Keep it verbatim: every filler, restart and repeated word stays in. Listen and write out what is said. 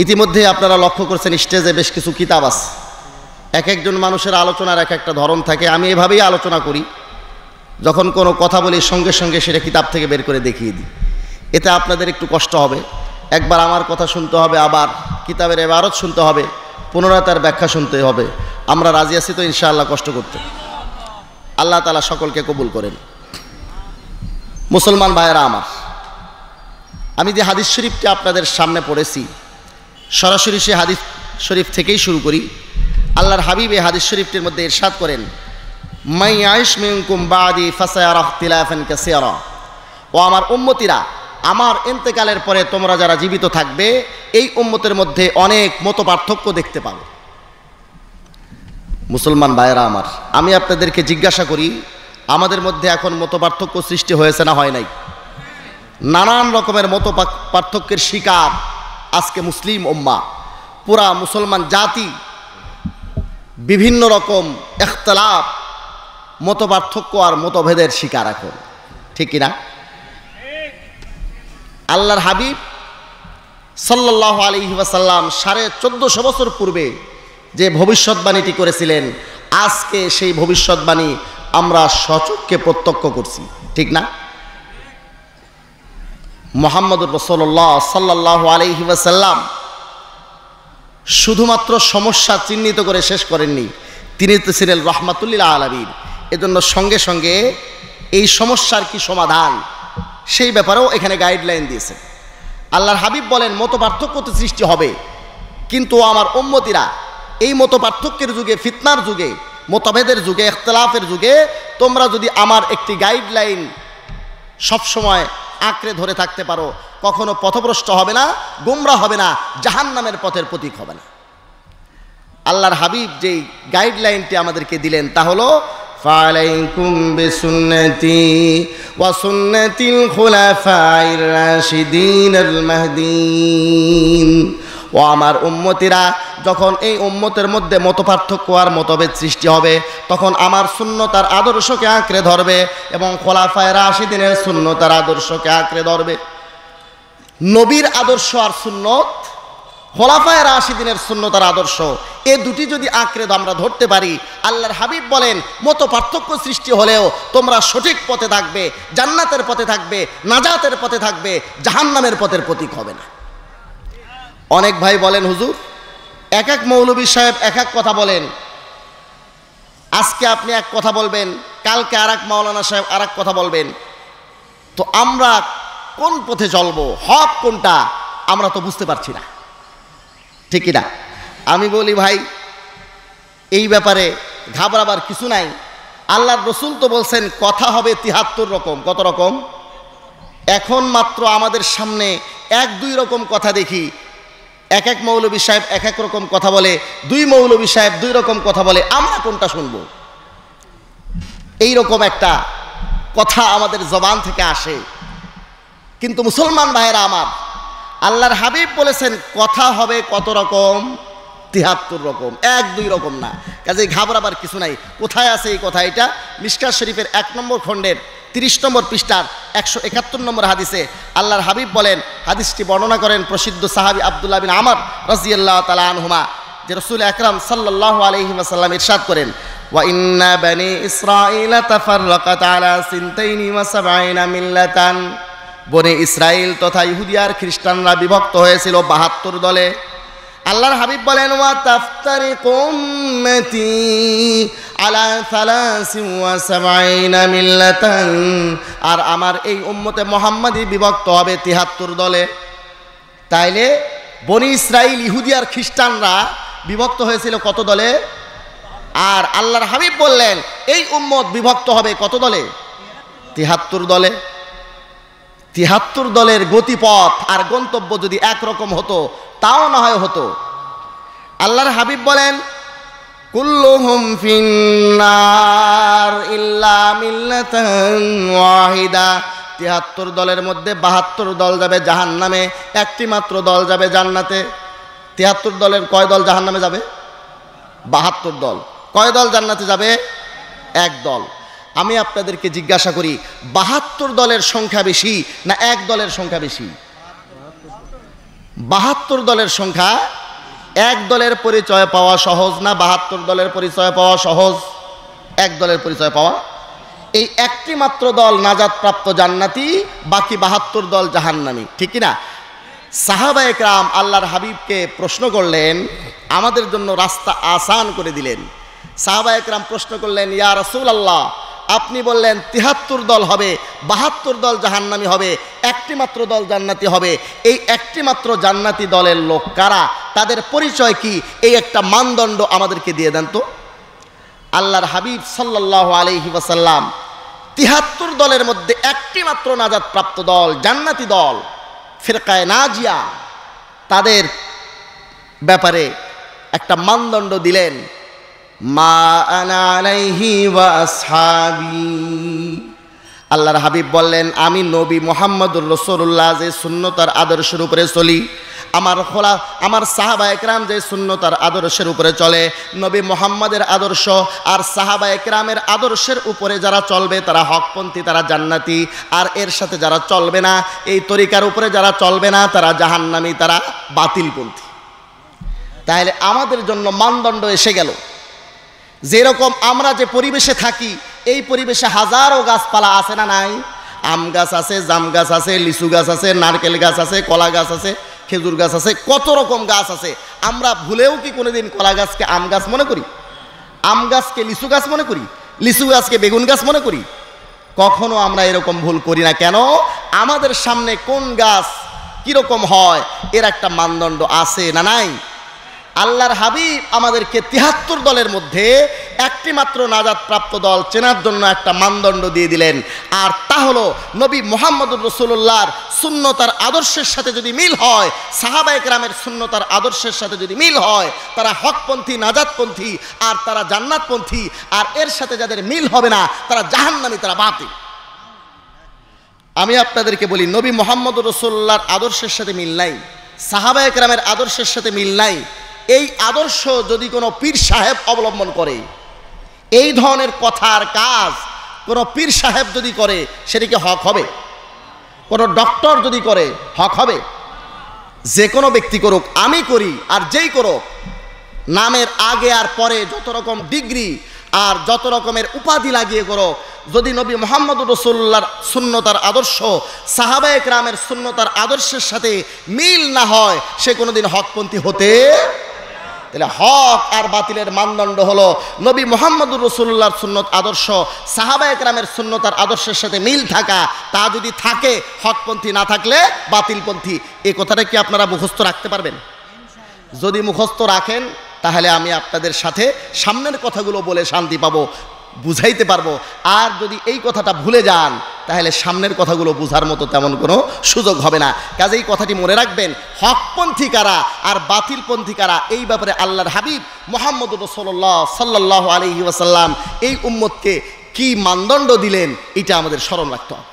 इतिमध्ये आपनारा लक्ष्य करছেন स्टेजे बेश किछु किताब आछे एक एकजन मानुषेर आलोचनार एक एकटा धरन थाके आमी एभाबेई आलोचना करी যখন কোনো কথা বলি সঙ্গে সঙ্গে সেটা কিতাব থেকে বের করে দেখিয়ে দিই এতে আপনাদের একটু কষ্ট হবে একবার আমার কথা শুনতে হবে আবার কিতাবের ইবারত শুনতে হবে পুনরায় তার ব্যাখ্যা শুনতে হবে আমরা রাজি আছি তো ইনশাআল্লাহ কষ্ট করতে আল্লাহ তাআলা সকলকে কবুল করেন মুসলমান ভাইরা আমার আমি যে হাদিস শরীফটি আপনাদের সামনে পড়েছি সরাসরি সেই হাদিস শরীফ থেকেই শুরু করি আল্লাহর হাবিব এই হাদিস শরীফটির মধ্যে ইরশাদ করেন मैं आयश मिनकुम बादी फसायार इख्तिलाफन कसीरा ओ आमार उम्मतीरा आमार इंतेकालेर परे तोमरा जारा जीवित थाकबे एई उम्मतेर मध्य अनेक मत पार्थक्य देखते पाबो मुसलमान भाइरा आमार आमी आपनादेरके जिज्ञासा करी आमादेर मध्य एखन मत पार्थक्य सृष्टि हयेछे ना हय नाई नानान रकमेर मत पार्थक्येर शिकार आजके मुस्लिम उम्मा पूरा मुसलमान जाति विभिन्न रकम इख्तिलाफ मत पार्थक्य और मतभेदेर शिकार आखन ठीक किना आल्लाहर हाबीब सल्लल्लाहु आलैहि वसल्लाम साढ़े चौदहशो बछर पूर्वे जे भविष्यवाणीटी करेछिलेन आज के सेई भविष्यवाणी आमरा सचक्षे प्रत्यक्ष करছি ठीक ना मुहम्मदुर रसूलुल्लाह सल्लल्लाहु आलैहि वसल्लाम शुधुमात्र समस्या चिन्हित करे शेष करेनনি তিনি তো ছিলেন রাহমাতুল আলামিন এজন্য সঙ্গে সঙ্গে এই সমস্যার কি সমাধান সেই ব্যাপারেও এখানে গাইডলাইন দিয়েছেন আল্লাহর হাবিব বলেন মতপার্থক্য তো সৃষ্টি হবে কিন্তু আমার উম্মতীরা এই মতপার্থক্যের যুগে ফিতনার যুগে মতভেদের যুগে ইখতিলাফের যুগে তোমরা যদি আমার একটি গাইডলাইন সব সময় আঁকড়ে ধরে থাকতে পারো কখনো পথভ্রষ্ট হবে না গোমরা হবে না জাহান্নামের পথের প্রতীক হবে না আল্লাহর হাবিব যেই গাইডলাইনটি আমাদেরকে দিলেন তা হলো فعليكم بسنتي وسنة الخلفاء الراشدين المهديين وعمر أمترا যখন এই উম্মতের মধ্যে মতপার্থক্য আর মতভেদ সৃষ্টি হবে তখন আমার সুন্নতার আদর্শকে আঁকড়ে ধরবে এবং খোলাফায়ে রাশিদিনের সুন্নতার আদর্শকে আঁকড়ে ধরবে নবীর আদর্শ আর সুন্নত খোলাফায়ে রাশিদিনের সুন্নতার আদর্শ এই দুটি যদি আঁকড়ে আমরা ধরতে পারি আল্লাহর হাবিব বলেন মত পার্থক্য সৃষ্টি হলেও তোমরা সঠিক পথে থাকবে জান্নাতের পথে থাকবে নাজাতের পথে থাকবে জাহান্নামের পথের প্রতীক হবে না অনেক ভাই বলেন হুজুর এক এক মৌলভী সাহেব এক এক কথা বলেন আজকে আপনি এক কথা বলবেন কালকে আর এক মাওলানা সাহেব আর এক কথা বলবেন তো আমরা কোন পথে চলবো হক কোনটা আমরা তো বুঝতে পারছি না ঠিক কিনা আমি বলি ভাই এই ব্যাপারে ঘাবড়াবার কিছু নাই আল্লাহর রাসূল তো বলছেন কথা হবে তিয়াত্তর রকম কত রকম এখন মাত্র আমাদের সামনে এক দুই রকম কথা দেখি এক এক মৌলভী সাহেব এক এক রকম কথা বলে দুই মৌলভী সাহেব দুই রকম কথা বলে আমরা কোনটা শুনবো এই রকম একটা কথা আমাদের জবান থেকে আসে কিন্তু মুসলমান ভাইরা আমার আল্লাহর হাবিব বলেছেন কথা হবে কত রকম তিয়াত্তর রকম এক দুই রকম না কাজেই ঘাবড়াবার কিছু নাই কোথায় আছে এই কথা এটা মিশকাত শরীফের এক নম্বর খণ্ডের তিরিশ নম্বর পৃষ্ঠার একশো একাত্তর নম্বর হাদিসে আল্লাহর হাবিব বলেন হাদিসটি বর্ণনা করেন প্রসিদ্ধ সাহাবী আব্দুল্লাহ বিন আমর রাদিয়াল্লাহু তাআলা আনহুমা যে রাসূল আকরাম সাল্লাল্লাহু আলাইহি ওয়াসাল্লাম ইরশাদ করেন ওয়া ইন্না বানি ইসরাঈল তাফাররাকাত আলা সাতাইন ওয়া সাবঈন মিল্লাতান বনে ইসরায়েল তথা ইহুদি আর খ্রিস্টানরা বিভক্ত হয়েছিল বাহাত্তর দলে আল্লাহর হাবিব বলেন ওয়া তাফতারিকু উম্মতি আলা সালাসিন ওয়া সাবঈন মিল্লাতান আর আমার এই উম্মতে মুহাম্মাদি বিভক্ত হবে তিয়াত্তর দলে তাইলে বনি ইসরায়েল ইহুদি আর খ্রিস্টানরা বিভক্ত হয়েছিল কত দলে আর আল্লাহর হাবিব বললেন এই উম্মত বিভক্ত হবে কত দলে তিয়াত্তর দলে তিয়াত্তর দলের গতিপথ আর গন্তব্য যদি একরকম হতো তাও না হয় হতো আল্লাহর হাবিব বলেন কুল্লুহুম ফিন্নার ইল্লা মিল্লাতান ওয়াহিদা তিয়াত্তর দলের মধ্যে বাহাত্তর দল যাবে জাহান্নামে একটি মাত্র দল যাবে জান্নাতে তিয়াত্তর দলের কয় দল জাহান্নামে যাবে বাহাত্তর দল কয় দল জান্নাতে যাবে এক দল আমি আপনাদেরকে জিজ্ঞাসা করি বাহাত্তর দলের সংখ্যা বেশি না এক দলের সংখ্যা বেশি বাহাত্তর দলের সংখ্যা এক দলের পরিচয় পাওয়া সহজ না বাহাত্তর দলের পরিচয় পাওয়া সহজ? এক দলের পরিচয় পাওয়া। এই একটি মাত্র দল নাজাত প্রাপ্ত জান্নাতি, বাকি বাহাত্তর দল জাহান্নামী, ঠিক কি না? সাহাবা একরাম আল্লাহর হাবিবকে প্রশ্ন করলেন, আমাদের জন্য রাস্তা আসান করে দিলেন। সাহাবা একরাম প্রশ্ন করলেন, ইয়া রাসূলুল্লাহ, আপনি বললেন তিহাত্তর দল হবে, বাহাত্তর দল জাহান্নামী হবে, একটি মাত্র দল জান্নাতি হবে। এই একটি মাত্র জান্নাতি দলের লোক কারা, তাদের পরিচয় কি, এই একটা মানদণ্ড আমাদেরকে দিয়ে দেন তো। আল্লাহর হাবিব সাল্লাল্লাহু আলাইহি ওয়াসাল্লাম তিহাত্তর দলের মধ্যে একটি মাত্র নাজাত প্রাপ্ত দল জান্নাতি দল ফিরকায়ে নাজিয়া, তাদের ব্যাপারে একটা মানদণ্ড দিলেন। মা আনা আলাইহি ওয়া আসহাবি, আল্লাহর হাবিব বললেন, আমি নবী মুহাম্মদুর রাসূলুল্লাহ যে সুন্নতার আদর্শের উপরে চলি, আমার খোলা আমার সাহাবা একরাম যে সুন্নতার আদর্শের উপরে চলে, নবী মুহাম্মদের আদর্শ আর সাহাবা একরামের আদর্শের উপরে যারা চলবে তারা হকপন্থী, তারা জান্নাতি। আর এর সাথে যারা চলবে না, এই তরিকার উপরে যারা চলবে না, তারা জাহান্নামী, তারা বাতিলপন্থী। তাহলে আমাদের জন্য মানদণ্ড এসে গেল। যেরকম আমরা যে পরিবেশে থাকি, এই পরিবেশে হাজারো গাছপালা আছে না নাই? আম গাছ আছে, জাম গাছ আছে, লিচু গাছ আছে, নারকেল গাছ আছে, কলা গাছ আছে, খেজুর গাছ আছে, কত রকম গাছ আছে। আমরা ভুলেও কি কোনোদিন কলা গাছকে আম গাছ মনে করি? আম গাছকে লিচু গাছ মনে করি? লিচু গাছকে বেগুন গাছ মনে করি? কখনো আমরা এরকম ভুল করি না। কেন? আমাদের সামনে কোন গাছ কীরকম হয় এর একটা মানদণ্ড আছে না নাই? আল্লাহর হাবিব আমাদেরকে তিহাত্তর দলের মধ্যে একটি মাত্র নাজাত প্রাপ্ত দল চেনার জন্য একটা মানদণ্ড দিয়ে দিলেন, আর তা হলো নবী মুহাম্মদুর রাসূলুল্লাহর সুন্নতার আদর্শের সাথে যদি মিল হয়, সাহাবা একরামের সুন্নতার আদর্শের সাথে যদি মিল হয়, তারা হকপন্থী, নাজাতপন্থী, আর তারা জান্নাতপন্থী। আর এর সাথে যাদের মিল হবে না, তারা জাহান্নামী, তারা বাতিল। আমি আপনাদেরকে বলি, নবী মুহাম্মদুর রাসূলুল্লাহর আদর্শের সাথে মিল নাই, সাহাবা একরামের আদর্শের সাথে মিল নাই, এই আদর্শ যদি কোনো পীর সাহেব অবলম্বন করে, এই ধরনের কথার কাজ কোনো পীর সাহেব যদি করে, সেটি কি হক হবে? কোনো ডক্টর যদি করে, হক হবে? যে কোনো ব্যক্তি করুক, আমি করি আর যেই করুক, নামের আগে আর পরে যত রকম ডিগ্রি আর যত রকমের উপাধি লাগিয়ে করুক, যদি নবী মুহাম্মদুর রাসূলুল্লাহর সুন্নতার আদর্শ সাহাবা একরামের সুন্নতার আদর্শের সাথে মিল না হয়, সে কোনোদিন হকপন্থী হতে। তাহলে হক আর বাতিলের মানদণ্ড হলো নবী মুহাম্মদুর রাসূলুল্লাহর সুন্নত আদর্শ, সাহাবা একরামের সুন্নতার আদর্শের সাথে মিল থাকা। তা যদি থাকে হকপন্থী, না থাকলে বাতিলপন্থী। এই কথাটা কি আপনারা মুখস্থ রাখতে পারবেন? যদি মুখস্থ রাখেন, তাহলে আমি আপনাদের সাথে সামনের কথাগুলো বলে শান্তি পাবো, বুঝাইতে পারবো। আর যদি এই কথাটা ভুলে যান, তাহলে সামনের কথাগুলো বোঝার মতো তেমন কোনো সুযোগ হবে না। কাজেই কথাটি মনে রাখবেন, হকপন্থী কারা আর বাতিলপন্থী কারা, এই ব্যাপারে আল্লাহর হাবিব মুহাম্মদুর রাসূলুল্লাহ সাল্লাল্লাহু আলাইহি ওয়াসাল্লাম এই উম্মতকে কি মানদণ্ড দিলেন, এটা আমাদের স্মরণ রাখতে হবে।